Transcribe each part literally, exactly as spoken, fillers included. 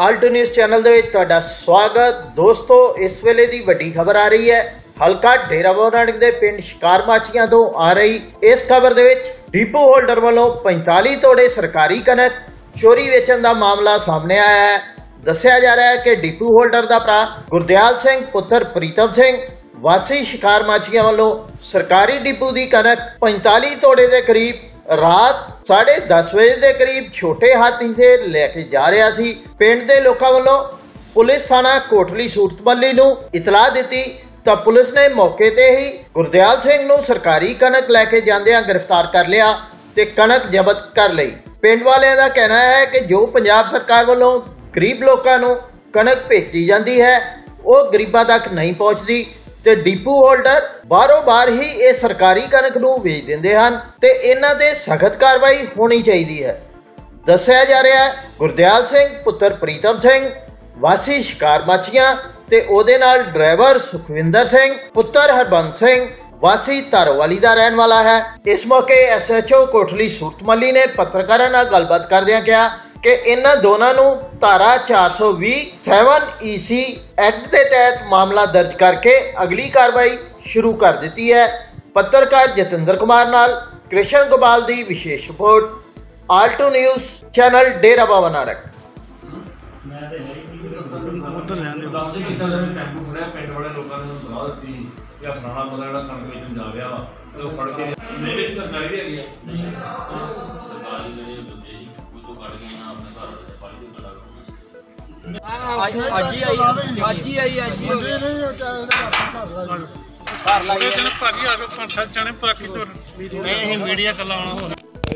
ਆਲਟ news channel ਦੇ ਵਿੱਚ ਤੁਹਾਡਾ स्वागत दोस्तों। इस ਵੇਲੇ ਦੀ ਵੱਡੀ खबर आ रही है हलका डेरा बाबा नानक के पिंड शिकार माछियां तो आ रही। इस खबर के डिपो होल्डर वालों पैंताली तोड़े सरकारी कणक चोरी वेचण का मामला सामने आया है। दस्सिया जा रहा है कि डिपो होल्डर का भरा गुरदयाल सिंह पुत्र प्रीतम सिंह वासी शिकार माछियां वालों सरकारी डिपो की कणक पैंताली तोड़े के करीब रात साढ़े दस बजे के करीब छोटे हाथी से लेके जा रहा सी। पिंड दे लोकां वालों पुलिस थाना कोटली सूरतमल्ली नूं इतलाह दिती तो पुलिस ने मौके ते ही गुरदयाल सिंह नूं सरकारी कणक लैके जांदियां गिरफ्तार कर लिया ते कणक जबत कर लई। पिंड वालियां दा कहना है कि जो पंजाब सरकार वालों गरीब लोकां नूं कणक भेजी जाती है वो गरीबां तक नहीं पहुँचती ते डिपो होल्डर बारों बार ही ये सरकारी कणक नूं वेच दिंदे हन ते इन्हां ते सख्त कार्रवाई होनी चाहिदी है। दस्सिया जा रहा है गुरदयाल सिंह पुत्र प्रीतम सिंह वासी शिकार माछियां ते उहदे नाल ड्राइवर सुखविंदर सिंह पुत्र हरबंस सिंह वासी तारोवाली का रहने वाला है। इस मौके एस एच ओ कोठली सूरतमल्ली ने पत्रकारां नाल गलबात करदियां कहा कि इन्हां दोनां नूं धारा चार सौ भी सैवन ई सी एक्ट के तहत मामला दर्ज करके अगली कार्रवाई शुरू कर दी है। पत्रकार जतिंदर कुमार नाल कृष्ण गोपाल की विशेष report, alt news channel Dera Baba Nanak.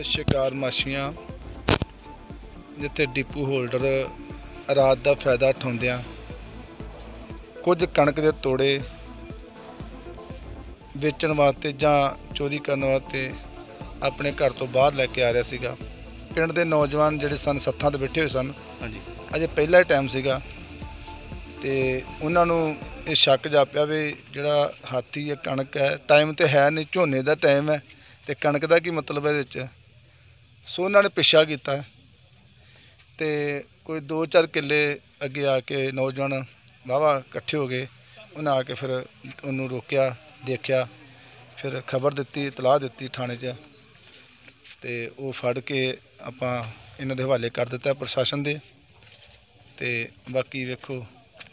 Shikar Machhiyan जिथे डिपो होल्डर रात का फायदा उठाउंदियां कुछ कणक दे तोड़े वेचण वास्ते जां चोरी करन वास्ते अपने घर तो बाहर लैके आ रहा सीगा। पिंड दे नौजवान जिहड़े सन सत्थां ते बैठे हुए सन, अजे पहला टाइम सीगा ते उन्हां नूं ये शक जापिया भी जिहड़ा हाथी है कणक है टाइम तो है नहीं, झोने का टाइम है तो कणक का की मतलब है इहदे विच। सो उन्हां ने पिछा कीता ते कोई दो चार किले अगे आके नौजवान वाहवा इकट्ठे हो गए। उन्हें आके फिर उन्होंने रोकया, देखा, फिर खबर दी, इतलाह दी थाने च ते वो फड़ के आपां इन्हां दे हवाले कर दिता प्रशासन दे। ते बाकी वेखो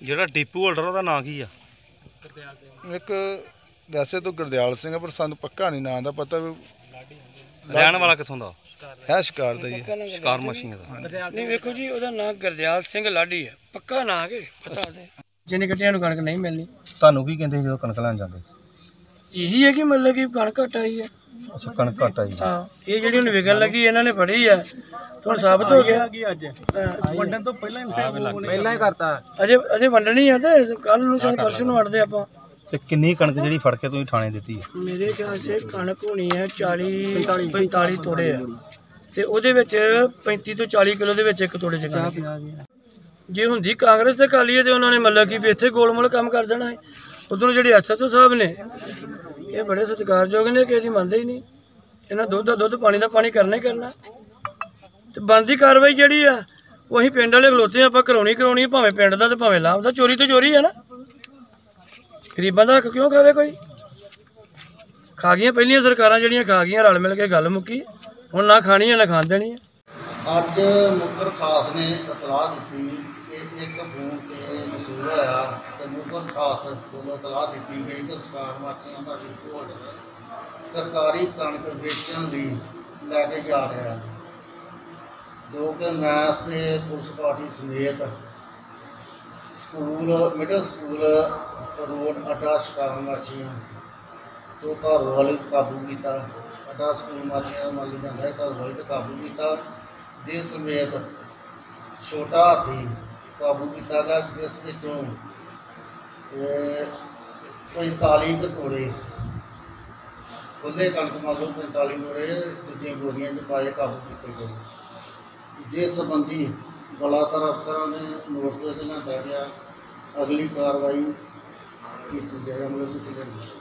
जिहड़ा डिपो होल्डर उहदा नाम की आ, एक वैसे तो गुरदयाल सिंह पर सानू पक्का नहीं नाम दा पता। रहण वाला किथों दा है? शिकार दा ही है, शिकार मशीन दा। नहीं वेखो जी उहदा नाम गुरदयाल सिंह लाडी है, पक्का नाम के पता दे। जिन्ने किसियां नूं कणक नहीं मिलनी तुहानू की कहंदे जदों कणक लैण जांदे? यही है कि मतलब कि कणक घट आई है। अच्छा, कणक घट आई है। हां, ये जेहड़ी हुण विगन लगी इन्हां ने फड़ी है तो साबित हो गया कि अज वंडन तो पहला ही पहला ही करता अजे अजे वंडनी है तो कल नूं सन परसों नूं वंडदे आपां। ते किन्नी कणक जेहड़ी फड़ के तुसीं थाणे दित्ती है? मेरे ख्याल से कणक होनी है चालीस पैंतालीस तोड़े है ते ओहदे विच पैंतीस तो चालीस किलो दे विच इक तोड़े च कणक है। जे हुंदी कांग्रेस ते अकाली है ते उन्हां ने मतलब कि इत्थे गोलमोल काम कर देना है। उधरों जिहड़े एस एच ओ साहब ने ये बड़े सत्कारयोग ने कि इहदी मनदे ही नहीं, इन्हां दुद्ध दा दुद्ध पानी दा पानी करना ही करना। तो बनती कार्रवाई जी अं पिंड वाले खलोते आप करवानी करवानी, भावें पिंड का तो भावें लाभ का। चोरी तो चोरी है ना, गरीबों का हक क्यों खावे कोई? खा गई पहलियां सरकारां जिहड़ियां खा गई, रल मिल के गल मुक्की, हुण ना खानी है ना खाण देनी है। अज मुखर खास ने इतलाह दी कि एक फोन से वसूल होया तो मुखर खास को इतलाह दी गई कि शिकार माछियां दा डिपो होल्डर सरकारी कणक वेचण लई लैके जा रहा है, जो कि मैं से पुलिस पार्टी समेत स्कूल मिडल स्कूल रोड अड्डा शिकार माछियां तो धारू वाले काबू किया। अड्डा स्कूल माछियां माली जाता है धारू वाले काबू किया, जिस समेत छोटा हाथी काबू किया गया जिस विचों पैंताली कटोरे खुले कणक मान लो पैंताली कटोरे दूसरी बोरियां च पाए काबू किए गए। जिस संबंधी बलात्कार अफसर ने नोटिस लिया गया, अगली कार्रवाई की जाएगी।